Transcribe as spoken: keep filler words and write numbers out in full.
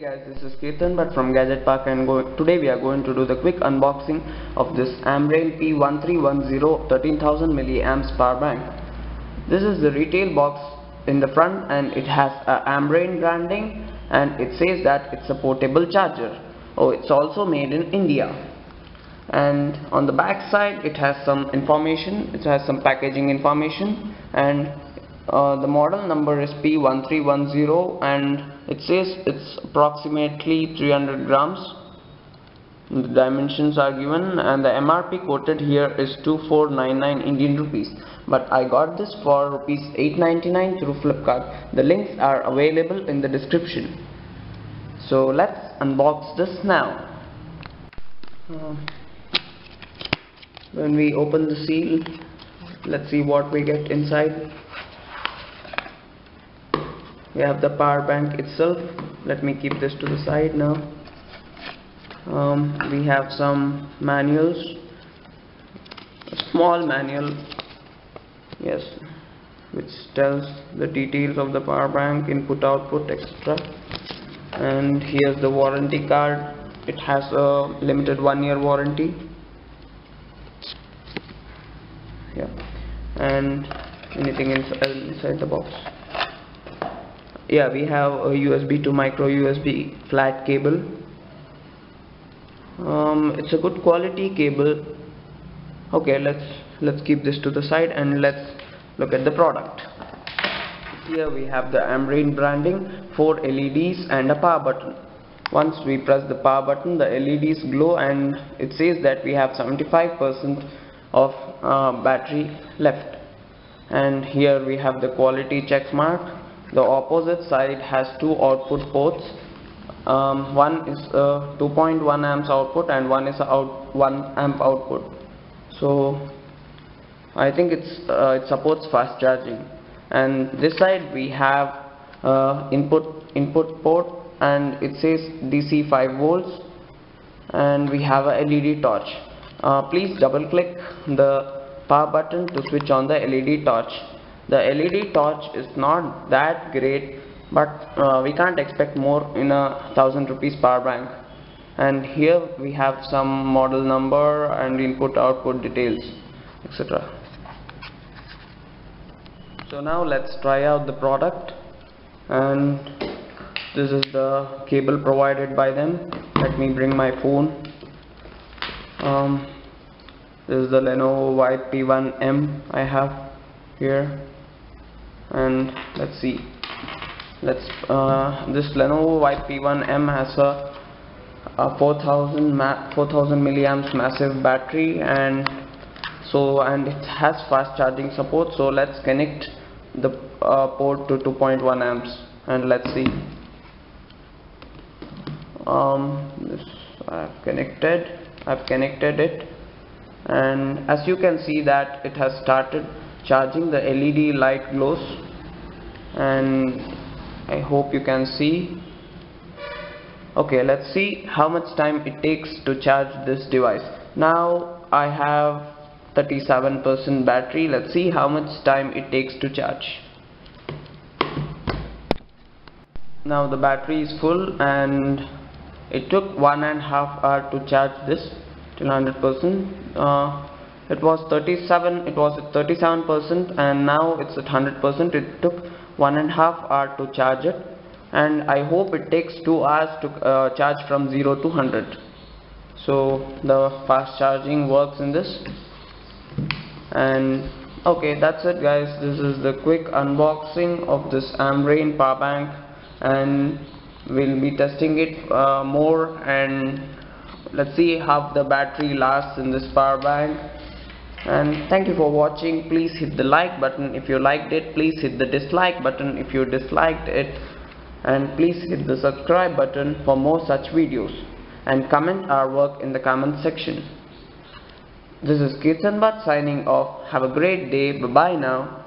Hey guys, this is Keerthan Bhat from Gadget Park, and go today we are going to do the quick unboxing of this Ambrane P one three one zero thirteen thousand milliamps power bank. This is the retail box in the front, and it has a Ambrane branding, and it says that it's a portable charger. Oh, it's also made in India. And on the back side it has some information, it has some packaging information, and Uh, the model number is P one three one zero, and it says it's approximately three hundred grams. The dimensions are given, and the M R P quoted here is two four nine nine Indian rupees, but I got this for rupees eight ninety-nine through Flipkart. The links are available in the description. So let's unbox this now. Uh, when we open the seal, let's see what we get inside. We have the power bank itself. Let me keep this to the side now. Um, we have some manuals, a small manual, yes, which tells the details of the power bank, input, output, et cetera. And here's the warranty card. It has a limited one-year warranty. Yeah, and anything inside the box. Yeah, we have a U S B to micro U S B flat cable. Um, it's a good quality cable. Okay, let's let's keep this to the side and let's look at the product. Here we have the Ambrane branding, four L E Ds and a power button. Once we press the power button, the L E Ds glow, and it says that we have seventy-five percent of uh, battery left. And here we have the quality check mark. The opposite side has two output ports. Um, one is a two point one amps output and one is a out one amp output. So I think it's uh, it supports fast charging. And this side we have uh, input input port, and it says D C five volts, and we have a L E D torch. Uh, please double click the power button to switch on the L E D torch. The L E D torch is not that great, but uh, we can't expect more in a thousand rupees power bank. And here we have some model number and input output details, et cetera. So now let's try out the product. And this is the cable provided by them. Let me bring my phone. Um, this is the Lenovo Y P one M I have here. And let's see, let's uh, this Lenovo Y P one M has a, a four thousand milliamps massive battery, and so and it has fast charging support. So let's connect the uh, port to two point one amps and let's see. Um, this I've connected, I've connected it, and as you can see that it has started charging. The L E D light glows, and I hope you can see. Okay, let's see how much time it takes to charge this device. Now I have thirty-seven percent battery. Let's see how much time it takes to charge. Now the battery is full, and it took one and a half hour to charge this till one hundred percent. Uh, It was thirty-seven. It was at thirty-seven percent, and now it's at one hundred percent. It took one and a half hour to charge it, and I hope it takes two hours to uh, charge from zero to one hundred. So the fast charging works in this. And okay, that's it, guys. This is the quick unboxing of this Ambrane power bank, and we'll be testing it uh, more, and let's see how the battery lasts in this power bank. And thank you for watching. Please hit the like button if you liked it. Please hit the dislike button if you disliked it. And please hit the subscribe button for more such videos. And comment our work in the comment section. This is Keerthan Bhat signing off. Have a great day. Bye bye now.